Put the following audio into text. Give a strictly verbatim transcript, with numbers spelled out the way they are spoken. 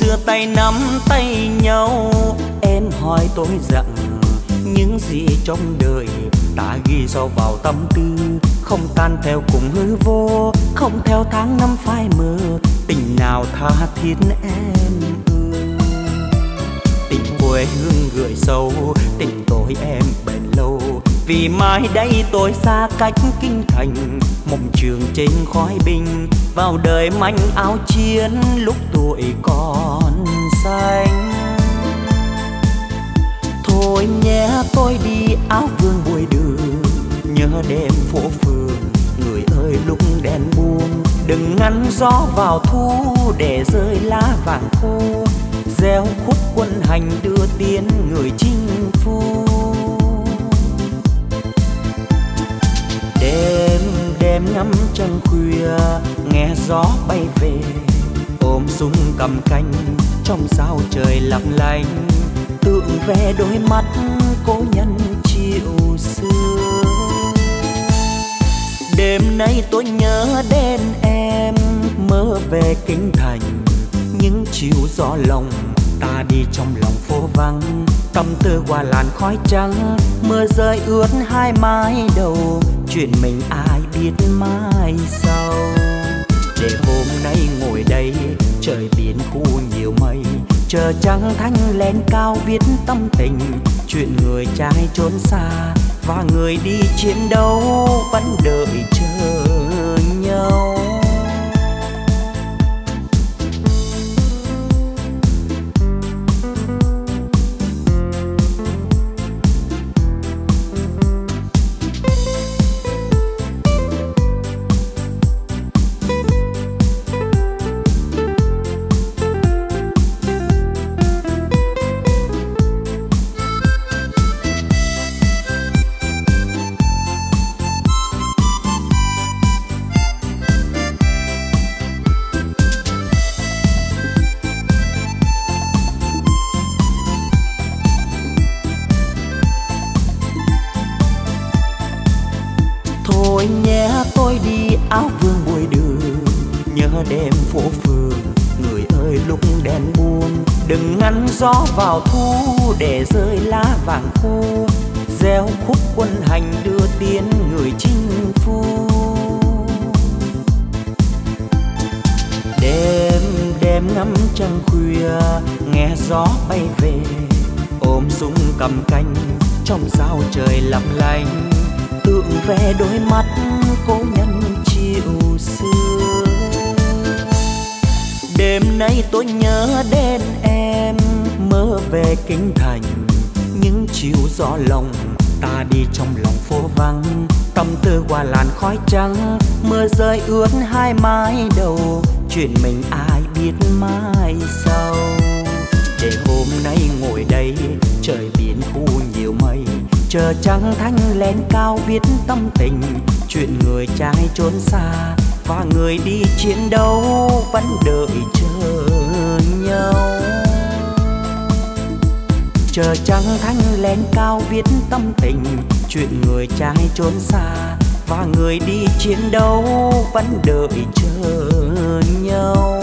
xưa tay nắm tay nhau, em hỏi tôi rằng những gì trong đời đã ghi sâu vào tâm tư, không tan theo cùng hư vô, không theo tháng năm phai mờ. Tình nào tha thiết em ơi, tình quê hương gửi sâu, tình tôi em bền lâu. Vì mai đây tôi xa cách kinh thành, mộng trường trên khói binh, vào đời manh áo chiến lúc tuổi còn xanh. Thôi nhé tôi đi áo vương buổi đường, nhớ đêm phố phường, người ơi lúc đèn buông, đừng ngăn gió vào thu để rơi lá vàng khô, gieo khúc quân hành đưa tiến người chinh phu. Đêm đêm ngắm trăng khuya, nghe gió bay về, ôm súng cầm canh trong sao trời lấp lánh, tượng về đôi mắt cố nhân chiều xưa. Đêm nay tôi nhớ đến em, mơ về kinh thành, những chiều gió lòng ta đi trong lòng phố vắng, tâm tư qua làn khói trắng, mưa rơi ướt hai mái đầu, chuyện mình ai biết mai sau. Để hôm nay ngồi đây trời biển khu nhiều mây, chờ trăng thanh lên cao viết tâm tình, chuyện người trai trốn xa và người đi chiến đấu vẫn đợi chờ nhau. Gió vào thu để rơi lá vàng khô, gieo khúc quân hành đưa tiến người chinh phu. Đêm đêm ngắm trăng khuya, nghe gió bay về, ôm súng cầm canh trong sao trời lấp lánh, tượng về đôi mắt cố nhân chiều xưa. Đêm nay tôi nhớ đến em, mơ về kinh thành, những chiều gió lòng ta đi trong lòng phố vắng, tâm tư qua làn khói trắng, mưa rơi ướt hai mái đầu, chuyện mình ai biết mai sau. Để hôm nay ngồi đây trời biển khu nhiều mây, chờ trăng thanh lên cao viết tâm tình, chuyện người trai trốn xa và người đi chiến đấu vẫn đợi chờ nhau. Chờ trăng thanh lên cao viết tâm tình, chuyện người trai trốn xa và người đi chiến đấu vẫn đợi chờ nhau.